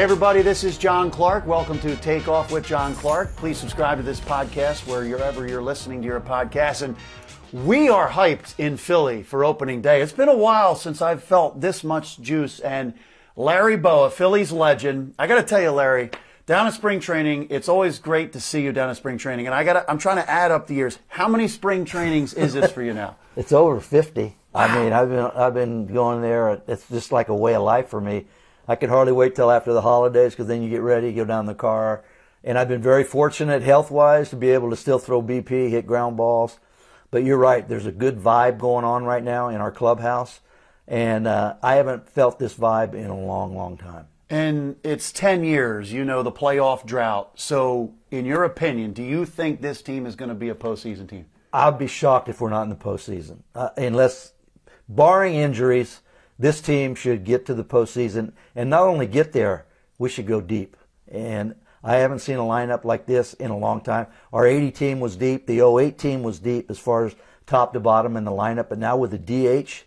Hey everybody, this is John Clark. Welcome to Take Off with John Clark. Please subscribe to this podcast wherever you're listening to your podcast. And we are hyped in Philly for opening day. It's been a while since I've felt this much juice. And Larry Bowa, Phillies legend. I got to tell you, Larry, down at spring training, it's always great to see you down at spring training. And I'm trying to add up the years. How many spring trainings is this for you now? It's over 50. Wow. I mean, I've been going there. It's just like a way of life for me. I could hardly wait till after the holidays because then you get ready, go down the car. And I've been very fortunate health-wise to be able to still throw BP, hit ground balls. But you're right, there's a good vibe going on right now in our clubhouse. And I haven't felt this vibe in a long, long time. And it's 10 years, you know, the playoff drought. So in your opinion, do you think this team is going to be a postseason team? I'd be shocked if we're not in the postseason. Unless, barring injuries, this team should get to the postseason, and not only get there, we should go deep. And I haven't seen a lineup like this in a long time. Our 80 team was deep. The 08 team was deep as far as top to bottom in the lineup. But now with the DH,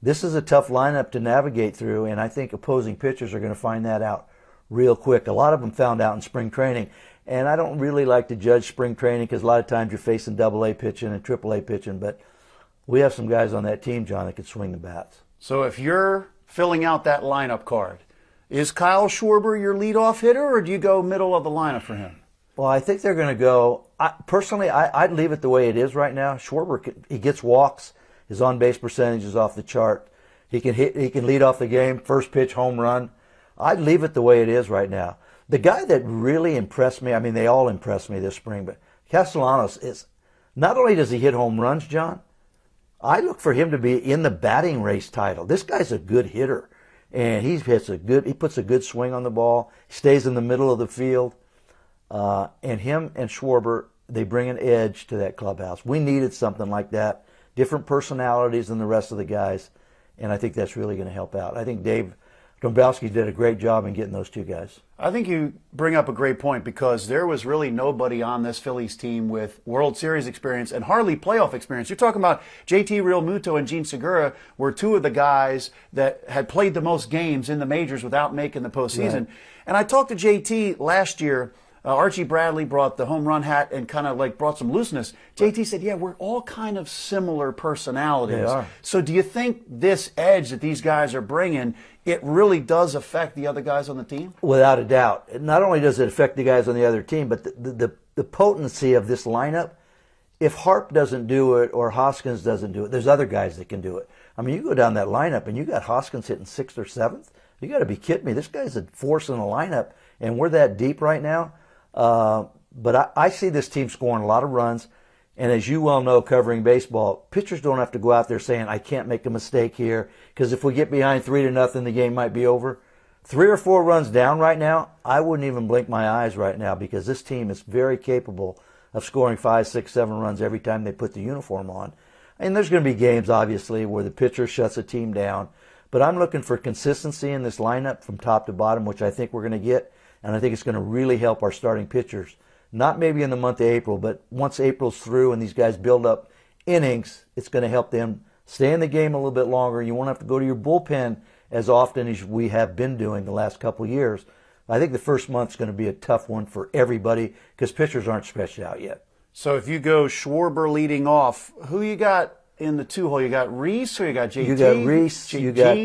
this is a tough lineup to navigate through, and I think opposing pitchers are going to find that out real quick. A lot of them found out in spring training. And I don't really like to judge spring training because a lot of times you're facing AA pitching and AAA pitching. But we have some guys on that team, John, that can swing the bats. So if you're filling out that lineup card, is Kyle Schwarber your leadoff hitter, or do you go middle of the lineup for him? Well, I think they're going to go. I'd leave it the way it is right now. Schwarber, he gets walks. His on-base percentage is off the chart. He can hit. He can lead off the game, first pitch, home run. I'd leave it the way it is right now. The guy that really impressed me, I mean, they all impressed me this spring, but Castellanos is, not only does he hit home runs, John, I look for him to be in the batting race title. This guy's a good hitter, and he puts a good swing on the ball, stays in the middle of the field, and him and Schwarber, they bring an edge to that clubhouse. We needed something like that, different personalities than the rest of the guys, and I think that's really going to help out. I think Dave Dombrowski did a great job in getting those two guys. I think you bring up a great point because there was really nobody on this Phillies team with World Series experience and hardly playoff experience. You're talking about JT Realmuto and Jean Segura were two of the guys that had played the most games in the majors without making the postseason. Right. And I talked to JT last year. Archie Bradley brought the home run hat and kind of like brought some looseness. JT said, yeah, we're all kind of similar personalities. They are. So do you think this edge that these guys are bringing, it really does affect the other guys on the team? Without a doubt. Not only does it affect the guys on the other team, but the potency of this lineup, if Harp doesn't do it or Hoskins doesn't do it, there's other guys that can do it. I mean, you go down that lineup and you got Hoskins hitting 6th or 7th. You got to be kidding me. This guy's a force in the lineup, and we're that deep right now. But I see this team scoring a lot of runs, and as you well know, covering baseball, pitchers don't have to go out there saying, I can't make a mistake here, because if we get behind 3-0, the game might be over. 3 or 4 runs down right now, I wouldn't even blink my eyes right now, because this team is very capable of scoring 5, 6, 7 runs every time they put the uniform on. And there's going to be games, obviously, where the pitcher shuts a team down, but I'm looking for consistency in this lineup from top to bottom, which I think we're going to get. And I think it's going to really help our starting pitchers. Not maybe in the month of April, but once April's through and these guys build up innings, it's going to help them stay in the game a little bit longer. You won't have to go to your bullpen as often as we have been doing the last couple of years. I think the first month's going to be a tough one for everybody because pitchers aren't stretched out yet. So if you go Schwarber leading off, who you got in the two-hole? You got Rhys or you got JT? You got Rhys, you got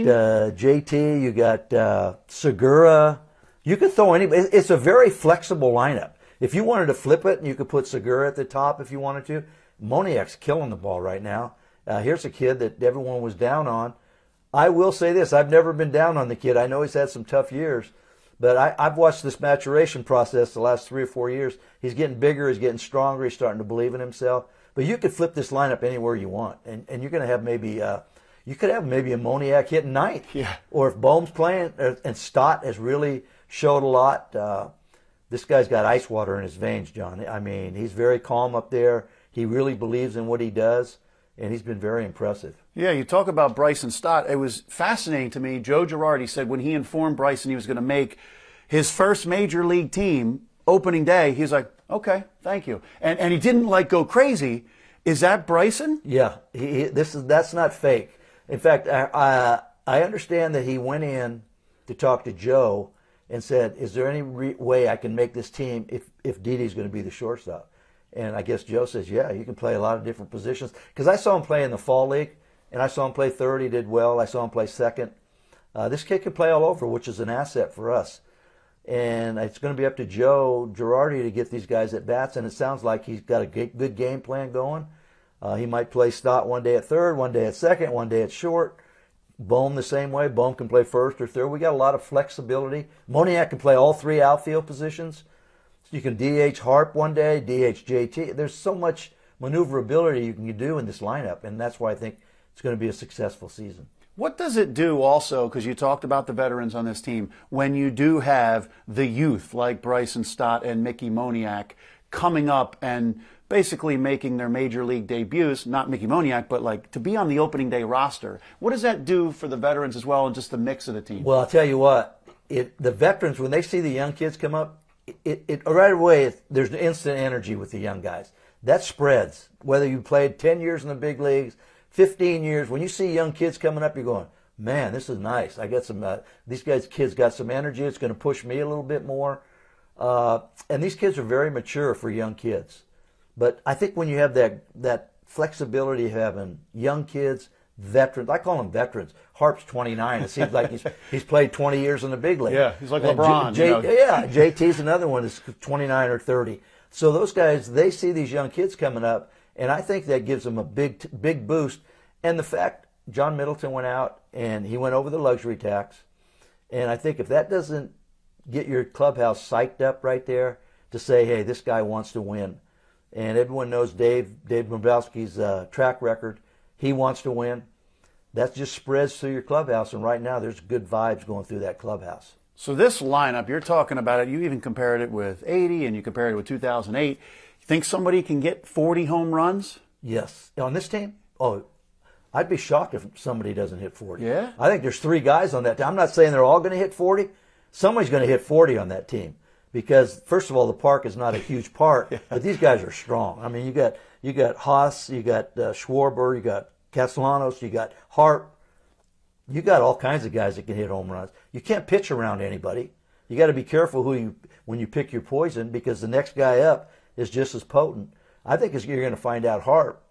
JT, you got Segura. You could throw anybody. It's a very flexible lineup. If you wanted to flip it, you could put Segura at the top if you wanted to. Moniak's killing the ball right now. Here's a kid that everyone was down on. I will say this. I've never been down on the kid. I know he's had some tough years, but I've watched this maturation process the last 3 or 4 years. He's getting bigger. He's getting stronger. He's starting to believe in himself. But you could flip this lineup anywhere you want, and you're going to have maybe you could have maybe a Moniak hitting ninth. Yeah. Or if Bohm's playing and Stott has really – showed a lot. This guy's got ice water in his veins, John. I mean, he's very calm up there. He really believes in what he does, and he's been very impressive. Yeah, you talk about Bryson Stott. It was fascinating to me. Joe Girardi said when he informed Bryson he was going to make his first major league team opening day, he's like, okay, thank you. And he didn't, like, go crazy. Is that Bryson? Yeah, that's not fake. In fact, I understand that he went in to talk to Joe and said, is there any way I can make this team if Didi's going to be the shortstop? And I guess Joe says, yeah, you can play a lot of different positions. Because I saw him play in the fall league, and I saw him play third. He did well. I saw him play second. This kid can play all over, which is an asset for us. And it's going to be up to Joe Girardi to get these guys at bats, and it sounds like he's got a good game plan going. He might play Stott one day at third, one day at second, one day at short. Bohm the same way. Bohm can play first or third. We got a lot of flexibility. Moniak can play all three outfield positions. So you can DH Harp one day, DH JT. There's so much maneuverability you can do in this lineup, and that's why I think it's going to be a successful season. What does it do also, because you talked about the veterans on this team, when you do have the youth like Bryson Stott and Mickey Moniak coming up and basically making their major league debuts, not Mickey Moniak, but like to be on the opening day roster. What does that do for the veterans as well and just the mix of the team? Well, I'll tell you what, the veterans, when they see the young kids come up, right away, there's instant energy with the young guys. That spreads. Whether you played 10 years in the big leagues, 15 years, when you see young kids coming up, you're going, man, this is nice. I got some, these guys' kids got some energy. It's going to push me a little bit more. And these kids are very mature for young kids. But I think when you have that flexibility of having young kids, veterans, I call them veterans. Harp's 29. It seems like he's played 20 years in the big league. Yeah, he's like LeBron. Yeah, JT's another one that's 29 or 30. So those guys, they see these young kids coming up, and I think that gives them a big boost. And the fact John Middleton went out and he went over the luxury tax, and I think if that doesn't get your clubhouse psyched up right there to say, hey, this guy wants to win. And everyone knows Dave Dombrowski's track record. He wants to win. That just spreads through your clubhouse, and right now there's good vibes going through that clubhouse. So this lineup, you're talking about it, you even compared it with 80 and you compared it with 2008. You think somebody can get 40 home runs? Yes. On this team? Oh, I'd be shocked if somebody doesn't hit 40. Yeah? I think there's three guys on that team. I'm not saying they're all going to hit 40. Somebody's going to hit 40 on that team. Because, first of all, the park is not a huge park, yeah. But these guys are strong. I mean, you got Haas, you got Schwarber, you got Castellanos, you got Hart. You got all kinds of guys that can hit home runs. You can't pitch around anybody. You got to be careful when you pick your poison, because the next guy up is just as potent. I think you're going to find out Hart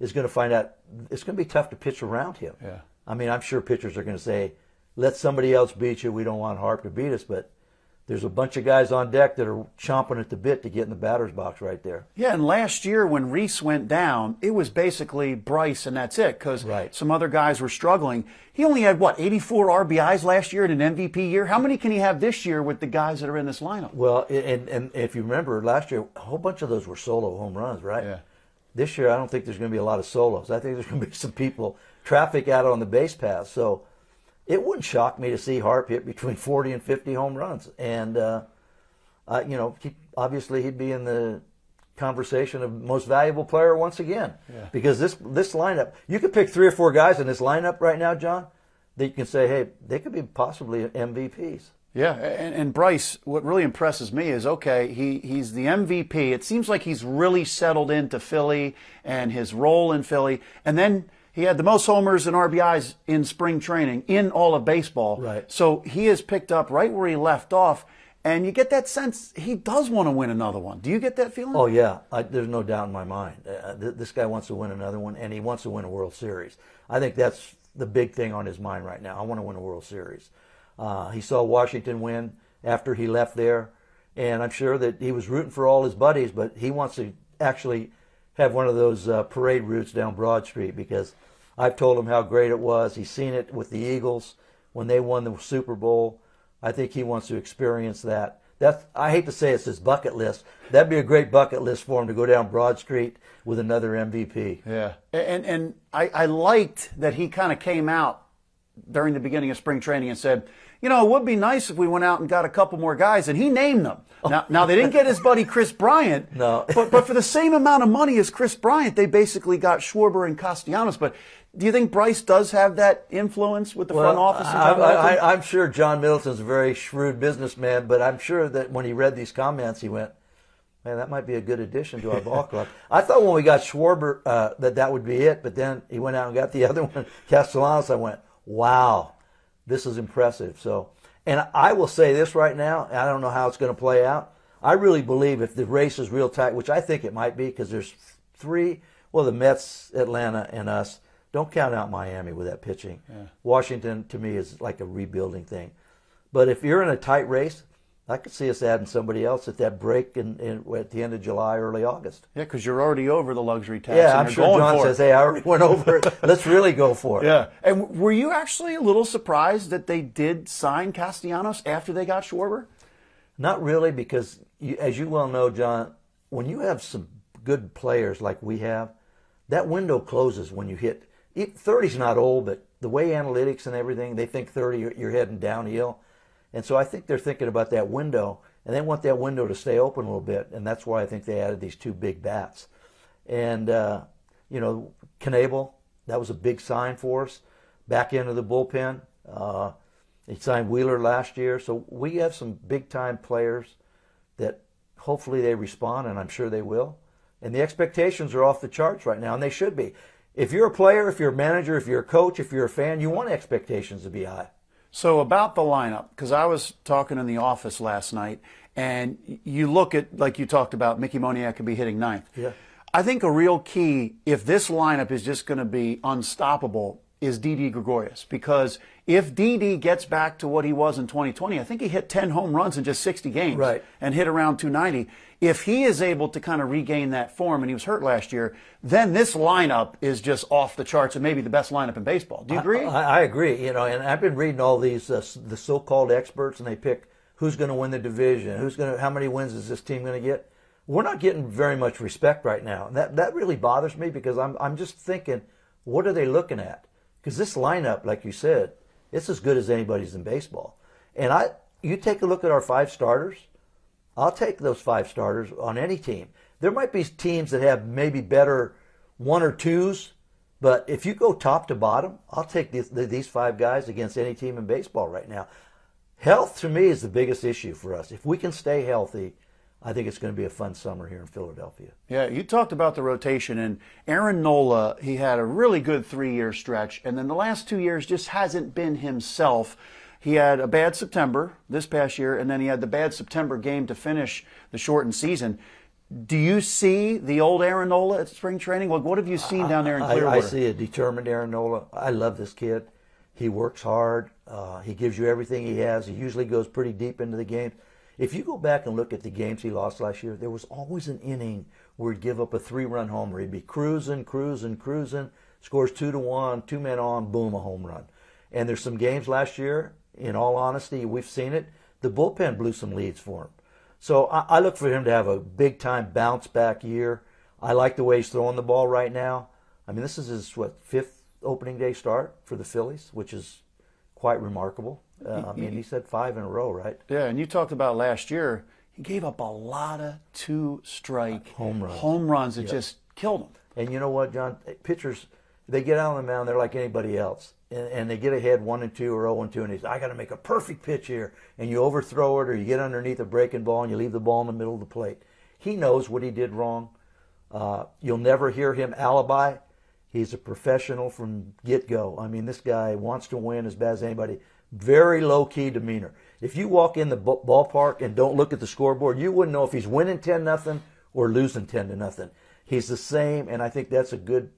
is going to find out it's going to be tough to pitch around him. Yeah. I mean, I'm sure pitchers are going to say, let somebody else beat you. We don't want Hart to beat us, but there's a bunch of guys on deck that are chomping at the bit to get in the batter's box right there. Yeah, and last year when Rhys went down, it was basically Bryce and that's it, because some other guys were struggling. He only had, what, 84 RBIs last year in an MVP year? How many can he have this year with the guys that are in this lineup? Well, and if you remember, last year a whole bunch of those were solo home runs, right? Yeah. This year I don't think there's going to be a lot of solos. I think there's going to be some people traffic out on the base path, so it wouldn't shock me to see Harp hit between 40 and 50 home runs. And, you know, obviously he'd be in the conversation of most valuable player once again. Yeah. Because this lineup, you could pick three or four guys in this lineup right now, John, that you can say, hey, they could be possibly MVPs. Yeah, and Bryce, what really impresses me is, okay, he's the MVP. It seems like he's really settled into Philly and his role in Philly. And then he had the most homers and RBIs in spring training in all of baseball. Right. So he has picked up right where he left off, and you get that sense he does want to win another one. Do you get that feeling? Oh, yeah. There's no doubt in my mind. This guy wants to win another one, and he wants to win a World Series. I think that's the big thing on his mind right now. I want to win a World Series. He saw Washington win after he left there, and I'm sure that he was rooting for all his buddies, but he wants to actually have one of those parade routes down Broad Street, because I've told him how great it was. He's seen it with the Eagles when they won the Super Bowl. I think he wants to experience that. I hate to say it's his bucket list. That'd be a great bucket list for him, to go down Broad Street with another MVP. Yeah, and I liked that he kind of came out during the beginning of spring training and said, you know, it would be nice if we went out and got a couple more guys, and he named them. Now they didn't get his buddy Chris Bryant, no. but for the same amount of money as Chris Bryant, they basically got Schwarber and Castellanos. But do you think Bryce does have that influence with the front office? I'm sure John Middleton's a very shrewd businessman, but I'm sure that when he read these comments, he went, man, that might be a good addition to our ball club. I thought when we got Schwarber that would be it, but then he went out and got the other one, Castellanos. I went, wow. This is impressive. So, And I will say this right now, I don't know how it's going to play out. I really believe if the race is real tight, which I think it might be because there's three, well, the Mets, Atlanta, and us. Don't count out Miami with that pitching. Yeah. Washington, to me, is like a rebuilding thing. But if you're in a tight race, I could see us adding somebody else at that break at the end of July, early August. Yeah, because you're already over the luxury tax. Yeah, I'm sure John says, hey, I already went over it. Let's really go for it. Yeah. And were you actually a little surprised that they did sign Castellanos after they got Schwarber? Not really, because as you well know, John, when you have some good players like we have, that window closes when you hit. 30's not old, but the way analytics and everything, they think 30, you're heading downhill. And so I think they're thinking about that window, and they want that window to stay open a little bit, and that's why I think they added these two big bats. And, you know, Knebel, that was a big sign for us. Back into the bullpen. He signed Wheeler last year. So we have some big-time players that hopefully they respond, and I'm sure they will. And the expectations are off the charts right now, and they should be. If you're a player, if you're a manager, if you're a coach, if you're a fan, you want expectations to be high. So about the lineup, because I was talking in the office last night, and you look at, like you talked about, Mickey Moniak could be hitting ninth. Yeah. I think a real key, if this lineup is just going to be unstoppable, is Didi Gregorius. Because if Didi gets back to what he was in 2020, I think he hit 10 home runs in just 60 games right. and hit around 290. If he is able to kind of regain that form, and he was hurt last year, then this lineup is just off the charts and maybe the best lineup in baseball. Do you agree? I agree. You know, and I've been reading all these the so-called experts, and they pick who's going to win the division, how many wins is this team going to get. We're not getting very much respect right now, and that really bothers me because I'm just thinking, what are they looking at? Because this lineup, like you said, it's as good as anybody's in baseball. And you take a look at our 5 starters. I'll take those 5 starters on any team. There might be teams that have maybe better 1 or 2s, but if you go top to bottom, I'll take these 5 guys against any team in baseball right now. Health, to me, is the biggest issue for us. If we can stay healthy, I think it's going to be a fun summer here in Philadelphia. Yeah, you talked about the rotation, and Aaron Nola, he had a really good 3-year stretch, and then the last 2 years just hasn't been himself. He had a bad September this past year, and then he had the bad September game to finish the shortened season. Do you see the old Aaron Nola at spring training? What have you seen down there in Clearwater? I see a determined Aaron Nola. I love this kid. He works hard. He gives you everything he has. He usually goes pretty deep into the game. If you go back and look at the games he lost last year, there was always an inning where he'd give up a 3-run homer. He'd be cruising, scores 2-1, 2-men on, boom, a home run. And there's some games last year, in all honesty, we've seen it, the bullpen blew some leads for him. So I look for him to have a big-time bounce-back year. I like the way he's throwing the ball right now. I mean, this is his, what, 5th opening day start for the Phillies, which is quite remarkable. I mean, he said 5 in a row, right? Yeah, and you talked about last year, he gave up a lot of 2-strike home runs that just killed him. And you know what, John? Pitchers, they get out on the mound, they're like anybody else. And they get ahead 1-2 or 0-2, and he's, I got to make a perfect pitch here. And you overthrow it or you get underneath a breaking ball and you leave the ball in the middle of the plate. He knows what he did wrong. You'll never hear him alibi. He's a professional from get-go. I mean, this guy wants to win as bad as anybody. Very low-key demeanor. If you walk in the ballpark and don't look at the scoreboard, you wouldn't know if he's winning 10-0 or losing 10-0. He's the same, and I think that's a good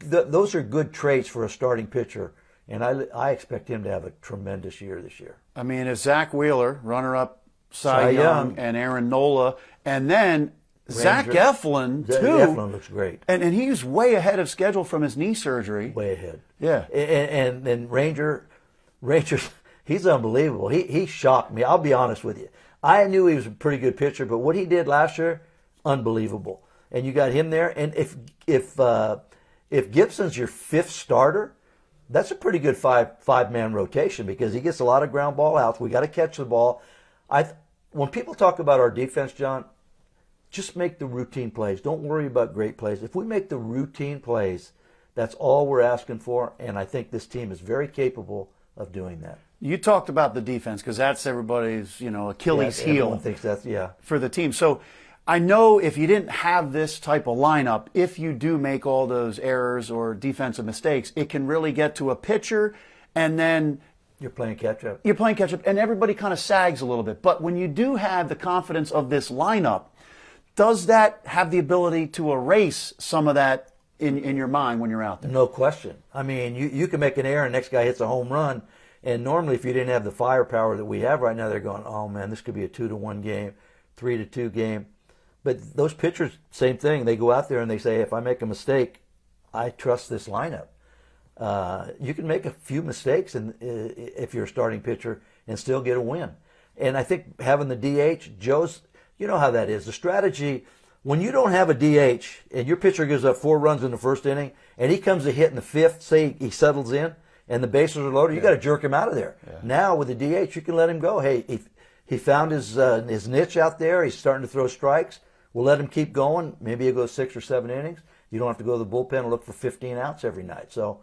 those are good traits for a starting pitcher, and I expect him to have a tremendous year this year. I mean, if Zach Wheeler, runner-up Cy Young, and Aaron Nola, and then Ranger, Zach Eflin, too. Zach Eflin looks great. And he's way ahead of schedule from his knee surgery. Way ahead. Yeah. And Ranger, he's unbelievable. He shocked me. I'll be honest with you. I knew he was a pretty good pitcher, but what he did last year, unbelievable. And you got him there. And if Gibson's your 5th starter, that's a pretty good five-man rotation because he gets a lot of ground ball outs. We got to catch the ball. When people talk about our defense, John, just make the routine plays. Don't worry about great plays. If we make the routine plays, that's all we're asking for, and I think this team is very capable of doing that. You talked about the defense because that's everybody's, you know, Achilles heel. Everyone thinks that's, for the team. So I know if you didn't have this type of lineup, if you do make all those errors or defensive mistakes, it can really get to a pitcher and then You're playing catch-up. You're playing catch-up, and everybody kind of sags a little bit. But when you do have the confidence of this lineup, does that have the ability to erase some of that in your mind when you're out there? No question. I mean, you can make an error, and the next guy hits a home run. And normally, if you didn't have the firepower that we have right now, they're going, oh, man, this could be a 2-1 game, 3-2 game. But those pitchers, same thing. They go out there and they say, if I make a mistake, I trust this lineup. You can make a few mistakes and if you're a starting pitcher and still get a win. And I think having the DH, Joe's, you know how that is. The strategy, when you don't have a DH and your pitcher gives up 4 runs in the first inning and he comes to hit in the 5th, say he settles in and the bases are loaded, you got to jerk him out of there. Yeah. Now with the DH, you can let him go. Hey, he found his niche out there. He's starting to throw strikes. We'll let him keep going. Maybe he'll go 6 or 7 innings. You don't have to go to the bullpen and look for 15 outs every night. So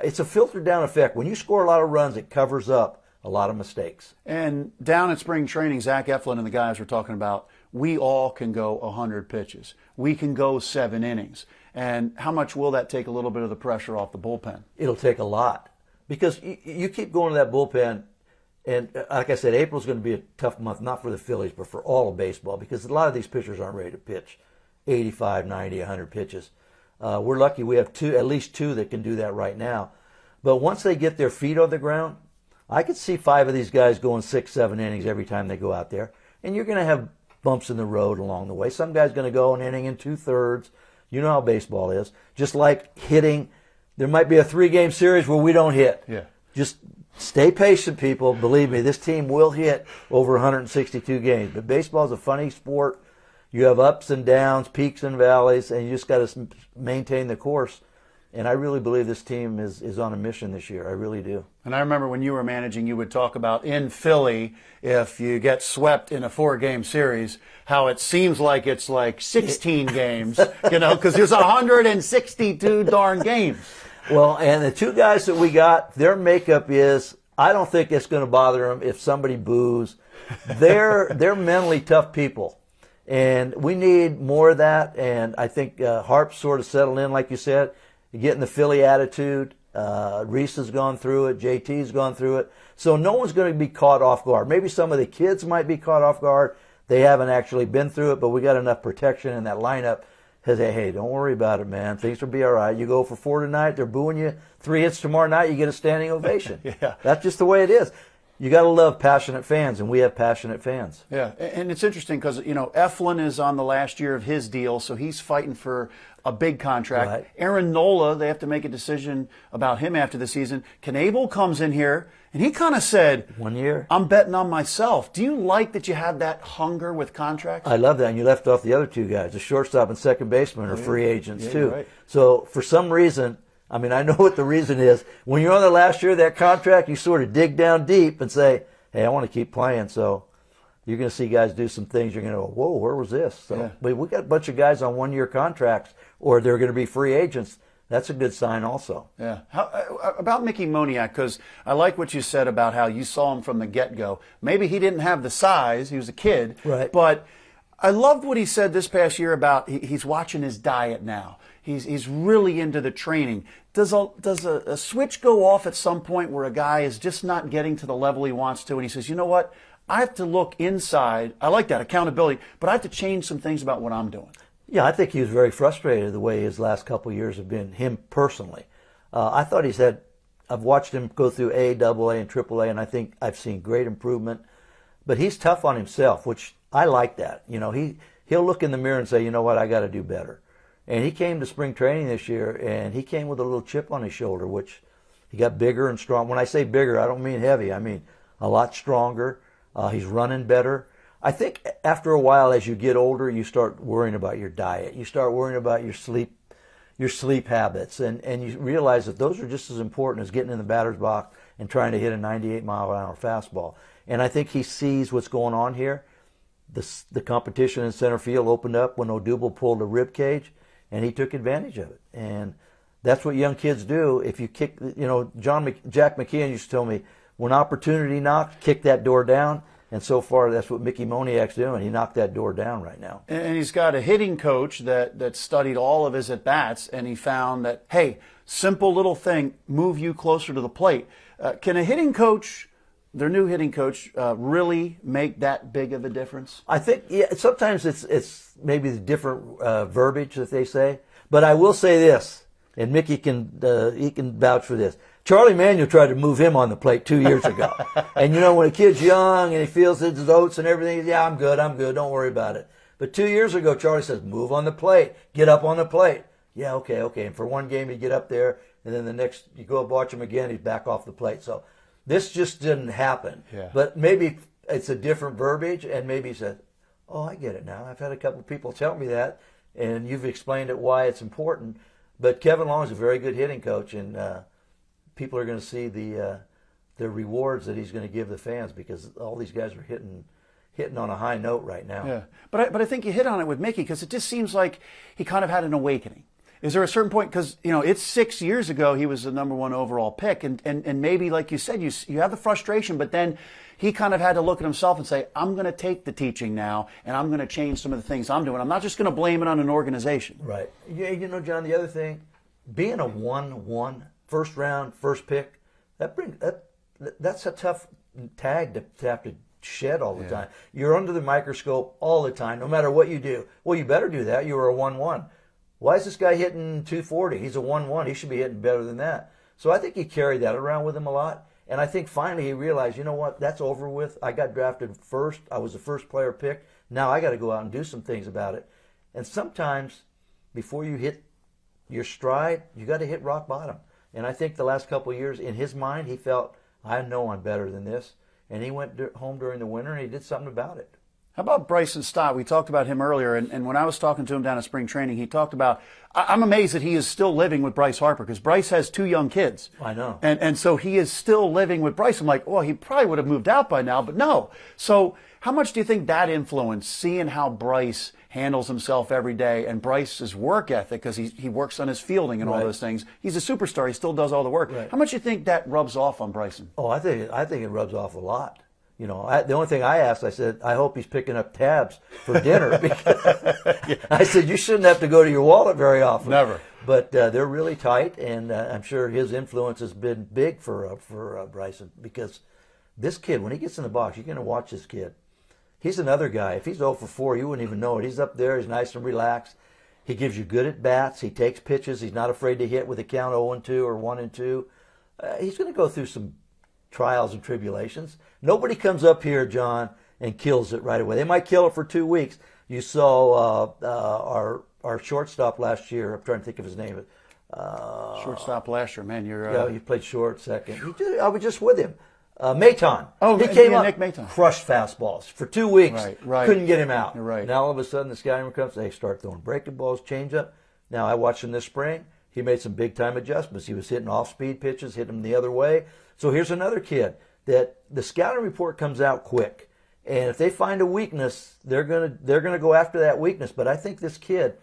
it's a filtered-down effect. When you score a lot of runs, it covers up a lot of mistakes. And down at spring training, Zach Eflin and the guys were talking about, we all can go 100 pitches. We can go 7 innings. And how much will that take a little bit of the pressure off the bullpen? It'll take a lot. Because you keep going to that bullpen, and like I said, April's going to be a tough month, not for the Phillies, but for all of baseball, because a lot of these pitchers aren't ready to pitch 85, 90, 100 pitches. We're lucky we have at least two that can do that right now. But once they get their feet on the ground, I could see 5 of these guys going 6, 7 innings every time they go out there. And you're going to have bumps in the road along the way. Some guy's going to go an inning and 2/3. You know how baseball is. Just like hitting, there might be a 3-game series where we don't hit. Yeah. Just stay patient, people. Believe me, this team will hit over 162 games. But baseball's a funny sport. You have ups and downs, peaks and valleys, and you just got to maintain the course. And I really believe this team is on a mission this year. I really do. And I remember when you were managing, you would talk about in Philly, if you get swept in a 4-game series, how it seems like it's like 16 games, you know, because there's 162 darn games. Well, and the 2 guys that we got, their makeup is, I don't think it's going to bother them if somebody boos. They're mentally tough people. And we need more of that, and I think Harp sort of settled in, like you said, getting the Philly attitude. Rhys has gone through it. JT's gone through it. So no one's going to be caught off guard. Maybe some of the kids might be caught off guard. They haven't actually been through it, but we got enough protection in that lineup to say, hey, don't worry about it, man. Things will be all right. You go for 4 tonight, they're booing you. 3 hits tomorrow night, you get a standing ovation. Yeah. That's just the way it is. You got to love passionate fans, and we have passionate fans. Yeah, and it's interesting because, you know, Eflin is on the last year of his deal, so he's fighting for a big contract. Right. Aaron Nola, they have to make a decision about him after the season. Knebel comes in here, and he kind of said, 1 year. I'm betting on myself. Do you like that you have that hunger with contracts? I love that, and you left off the other 2 guys. The shortstop and second baseman are free agents, too. Right. So for some reason, I mean, I know what the reason is. When you're on the last year of that contract, you sort of dig down deep and say, hey, I want to keep playing. So you're going to see guys do some things. You're going to go, whoa, where was this? So, yeah. But we got a bunch of guys on 1-year contracts, or they're going to be free agents. That's a good sign also. Yeah. How about Mickey Moniak, because I like what you said about how you saw him from the get-go. Maybe he didn't have the size. He was a kid. Right. But I loved what he said this past year about he's watching his diet now. He's really into the training. Does a switch go off at some point where a guy is just not getting to the level he wants to, and he says, you know what, I have to look inside. I like that, accountability, but I have to change some things about what I'm doing. Yeah, I think he was very frustrated the way his last couple of years have been, him personally. I thought he's had, I've watched him go through A, AA, and AAA, and I think I've seen great improvement. But he's tough on himself, which I like that. You know, he'll look in the mirror and say, you know what, I got to do better. And he came to spring training this year, and he came with a little chip on his shoulder, which he got bigger and strong. When I say bigger, I don't mean heavy. I mean a lot stronger. He's running better. I think after a while, as you get older, you start worrying about your diet. You start worrying about your sleep habits, and you realize that those are just as important as getting in the batter's box and trying to hit a 98-mile-an-hour fastball. And I think he sees what's going on here. The competition in center field opened up when Odubel pulled a rib cage. And he took advantage of it. And that's what young kids do. If you kick, you know, Jack McKeon used to tell me, when opportunity knocks, kick that door down. And so far, that's what Mickey Moniak's doing. He knocked that door down right now. And he's got a hitting coach that studied all of his at-bats, and he found that, hey, simple little thing, move you closer to the plate. Can a hitting coach, their new hitting coach, really make that big of a difference? I think, yeah, sometimes it's maybe the different verbiage that they say. But I will say this, and Mickey can vouch for this. Charlie Manuel tried to move him on the plate 2 years ago. And, you know, when a kid's young and he feels his oats and everything, yeah, I'm good, don't worry about it. But 2 years ago, Charlie says, move on the plate, get up on the plate. Yeah, okay. And for one game, he'd get up there, and then the next, you go watch him again, he's back off the plate. So this just didn't happen. Yeah. But maybe it's a different verbiage, and maybe he said, oh, I get it now. I've had a couple of people tell me that, and you've explained it why it's important. But Kevin Long is a very good hitting coach, and people are going to see the rewards that he's going to give the fans, because all these guys are hitting on a high note right now. Yeah, but I think you hit on it with Mickey, because it just seems like he kind of had an awakening. Is there a certain point, because, you know, it's 6 years ago he was the #1 overall pick, and maybe, like you said, you have the frustration, but then he kind of had to look at himself and say, I'm going to take the teaching now, and I'm going to change some of the things I'm doing. I'm not just going to blame it on an organization. Right. Yeah, you know, John, the other thing, being a 1-1, first round, first pick, that's a tough tag to have to shed all the time. You're under the microscope all the time, no matter what you do. Well, you better do that. You were a 1-1. Why is this guy hitting 240? He's a 1-1. He should be hitting better than that. So I think he carried that around with him a lot. And I think finally he realized, you know what, that's over with. I got drafted first. I was the first player picked. Now I got to go out and do some things about it. And sometimes before you hit your stride, you got to hit rock bottom. And I think the last couple of years, in his mind, he felt, I know I'm better than this. And he went home during the winter and he did something about it. How about Bryson Stott? We talked about him earlier, and when I was talking to him down at spring training, he talked about, I'm amazed that he is still living with Bryce Harper, because Bryce has 2 young kids. I know. And so he is still living with Bryce. I'm like, well, he probably would have moved out by now, but no. So how much do you think that influenced, seeing how Bryce handles himself every day, and Bryce's work ethic, because he works on his fielding and all those things. He's a superstar. He still does all the work. Right. How much do you think that rubs off on Bryson? Oh, I think it rubs off a lot. You know, the only thing I asked, I said, I hope he's picking up tabs for dinner. Because I said, you shouldn't have to go to your wallet very often. Never. But they're really tight, and I'm sure his influence has been big for Bryson, because this kid, when he gets in the box, you're going to watch this kid. He's another guy. If he's 0 for 4, you wouldn't even know it. He's up there. He's nice and relaxed. He gives you good at-bats. He takes pitches. He's not afraid to hit with a count 0-2 or 1-2. He's going to go through some trials and tribulations. Nobody comes up here, John, and kills it right away. They might kill it for 2 weeks. You saw our shortstop last year. I'm trying to think of his name. Shortstop last year, man. Yeah, he played short, second. I was just with him. Maton. Oh, he came up, Nick Maton. Crushed fastballs for 2 weeks. Right. Couldn't get him out. Right. Now all of a sudden, this guy comes. They start throwing breaking balls, changeup. Now I watched him this spring. He made some big-time adjustments. He was hitting off-speed pitches, hitting them the other way. So here's another kid that the scouting report comes out quick. And if they find a weakness, they're gonna go after that weakness. But I think this kid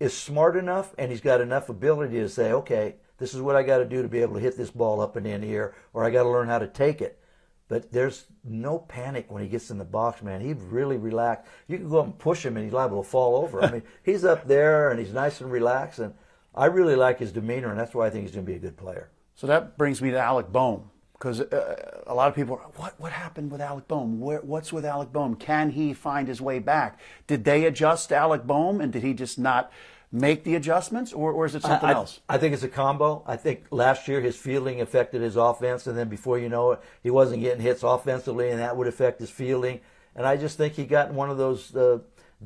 is smart enough, and he's got enough ability to say, okay, this is what I got to do to be able to hit this ball up and in here, or I got to learn how to take it. But there's no panic when he gets in the box, man. He's really relaxed. You can go up and push him, and he's liable to fall over. I mean, he's up there, and he's nice and relaxed, and I really like his demeanor, and that's why I think he's going to be a good player. So that brings me to Alec Bohm, because a lot of people are, what happened with Alec Bohm? What's with Alec Bohm? Can he find his way back? Did they adjust Alec Bohm, and did he just not make the adjustments, or is it something else? I think it's a combo. I think last year his fielding affected his offense, and then before you know it, he wasn't getting hits offensively, and that would affect his fielding. And I just think he got in one of those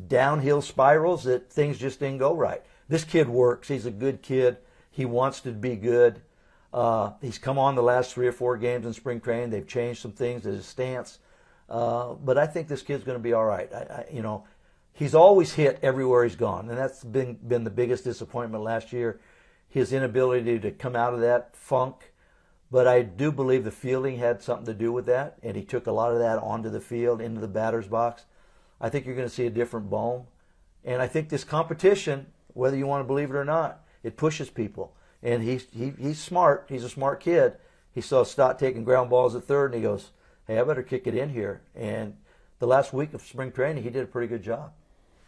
downhill spirals that things just didn't go right. This kid works. He's a good kid. He wants to be good. He's come on the last 3 or 4 games in spring training. They've changed some things in his stance. But I think this kid's going to be all right. You know, he's always hit everywhere he's gone, and that's been the biggest disappointment last year, his inability to come out of that funk. But I do believe the fielding had something to do with that, and he took a lot of that onto the field, into the batter's box. I think you're going to see a different Bohm. And I think this competition, whether you want to believe it or not, it pushes people. And he's smart. He's a smart kid. He saw Stott taking ground balls at third, and he goes, hey, I better kick it in here. And the last week of spring training, he did a pretty good job.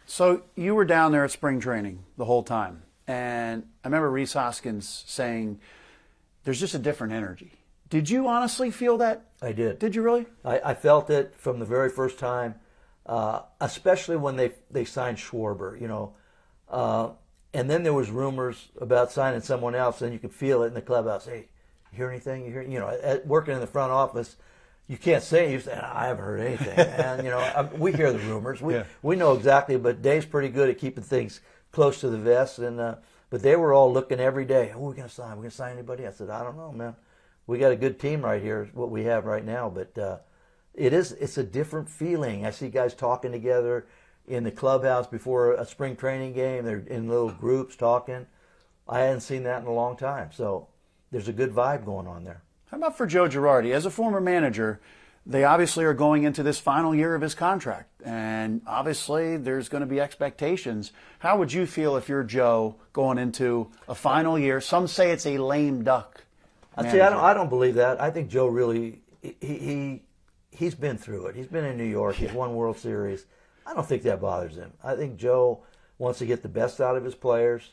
So you were down there at spring training the whole time. And I remember Rhys Hoskins saying, there's just a different energy. Did you honestly feel that? I did. Did you really? I felt it from the very first time, especially when they signed Schwarber, you know. And then there was rumors about signing someone else, and you could feel it in the clubhouse. Hey, you hear anything? You hear, you know, working in the front office, you can't say, you say, I haven't heard anything. And, you know, we hear the rumors. We know exactly, but Dave's pretty good at keeping things close to the vest. And but they were all looking every day, who are we going to sign? Are we going to sign anybody? I said, I don't know, man. We got a good team right here, what we have right now. But it's a different feeling. I see guys talking together in the clubhouse before a spring training game. They're in little groups talking. I hadn't seen that in a long time. So there's a good vibe going on there. How about for Joe Girardi? As a former manager, they obviously are going into this final year of his contract. And obviously there's going to be expectations. How would you feel if you're Joe going into a final year? Some say it's a lame duck manager. See, I don't believe that. I think Joe really, he's been through it. He's been in New York. He's won World Series. I don't think that bothers him. I think Joe wants to get the best out of his players.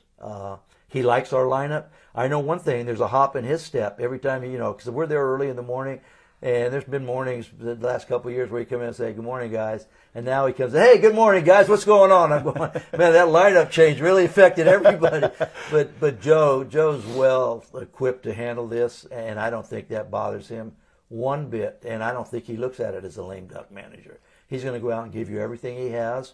He likes our lineup. I know one thing, there's a hop in his step every time, you know, because we're there early in the morning, and there's been mornings the last couple of years where he come in and say, good morning, guys. And now he comes, hey, good morning, guys. What's going on? I'm going, man, that lineup change really affected everybody. But Joe's well equipped to handle this, and I don't think that bothers him one bit. And I don't think he looks at it as a lame duck manager. He's going to go out and give you everything he has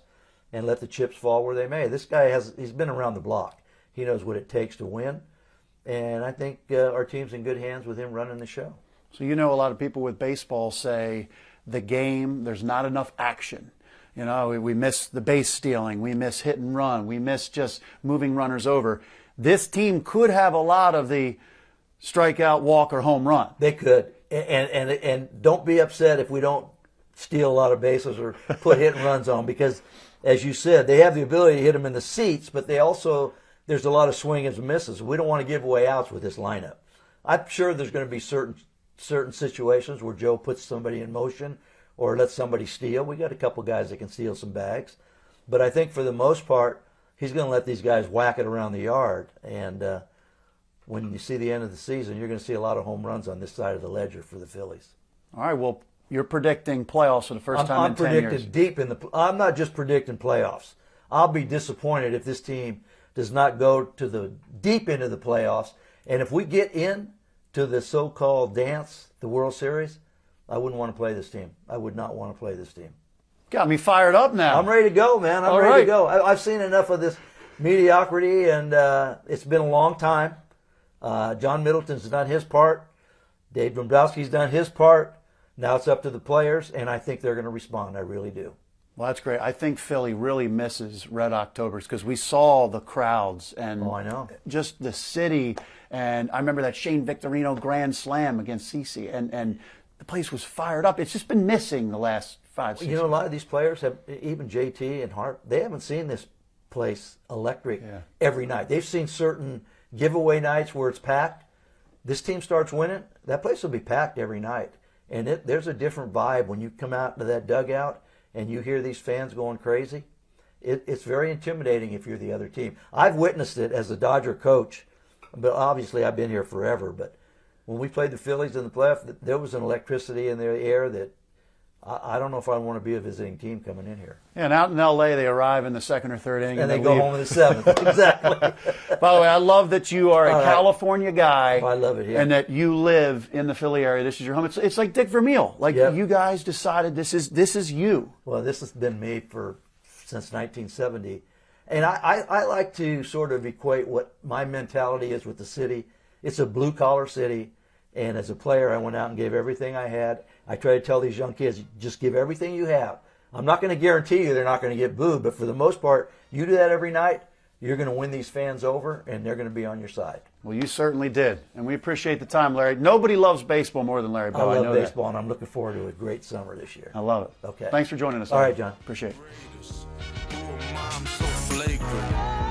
and let the chips fall where they may. This guy he's been around the block. He knows what it takes to win. And I think our team's in good hands with him running the show. So you know a lot of people with baseball say the game, there's not enough action. You know, we miss the base stealing. We miss hit and run. We miss just moving runners over. This team could have a lot of the strikeout, walk, or home run. They could. And don't be upset if we don't steal a lot of bases or put hit and runs on, because as you said, they have the ability to hit them in the seats, but they also, there's a lot of swings and misses. We don't want to give away outs with this lineup. I'm sure there's going to be certain situations where Joe puts somebody in motion or lets somebody steal. We got a couple guys that can steal some bags, but I think for the most part, he's going to let these guys whack it around the yard. And when you see the end of the season, you're going to see a lot of home runs on this side of the ledger for the Phillies. All right, well, you're predicting playoffs for the first time in 10 years. I'm predicting deep in the – I'm not just predicting playoffs. I'll be disappointed if this team does not go to the deep end of the playoffs. And if we get in to the so-called dance, the World Series, I wouldn't want to play this team. I would not want to play this team. Got me fired up now. I'm ready to go, man. I'm ready to go. I've seen enough of this mediocrity, and it's been a long time. John Middleton's done his part. Dave Dombrowski's done his part. Now it's up to the players, and I think they're going to respond. I really do. Well, that's great. I think Philly really misses Red Octobers because we saw the crowds and just the city. And I remember that Shane Victorino grand slam against CeCe, and the place was fired up. It's just been missing the last 5 seasons. You know, a lot of these players have, even JT and Hart, they haven't seen this place electric every night. They've seen certain giveaway nights where it's packed. This team starts winning, that place will be packed every night. And there's a different vibe when you come out to that dugout and you hear these fans going crazy. It's very intimidating if you're the other team. I've witnessed it as a Dodger coach, but obviously I've been here forever. But when we played the Phillies in the playoff, there was an electricity in their air that I don't know if I want to be a visiting team coming in here. Yeah, and out in L.A., they arrive in the second or third inning. And they go home in the seventh. Exactly. By the way, I love that you are a California guy. Oh, I love it, yeah. And that you live in the Philly area. This is your home. It's like Dick Vermeil. Like you guys decided this is you. Well, this has been me since 1970. And I like to sort of equate what my mentality is with the city. It's a blue-collar city. And as a player, I went out and gave everything I had. I try to tell these young kids, just give everything you have. I'm not going to guarantee you they're not going to get booed, but for the most part, you do that every night, you're going to win these fans over, and they're going to be on your side. Well, you certainly did, and we appreciate the time, Larry. Nobody loves baseball more than Larry Bowa. I love baseball, and I'm looking forward to a great summer this year. I love it. Okay. Thanks for joining us. All right, John. Appreciate it.